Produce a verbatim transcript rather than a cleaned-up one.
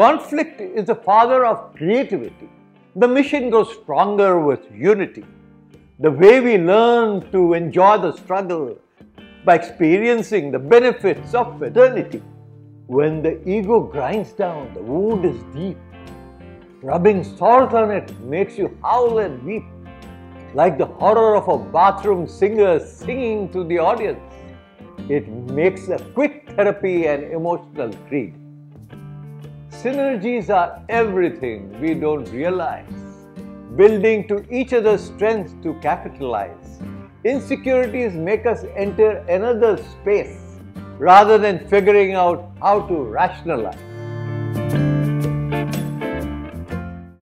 Conflict is the father of creativity. The mission grows stronger with unity. The way we learn to enjoy the struggle by experiencing the benefits of fraternity. When the ego grinds down, the wound is deep. Rubbing salt on it makes you howl and weep, like the horror of a bathroom singer singing to the audience. It makes a quick therapy and emotional creed. Synergies are everything we don't realize. Building to each other's strengths to capitalize. Insecurities make us enter another space rather than figuring out how to rationalize.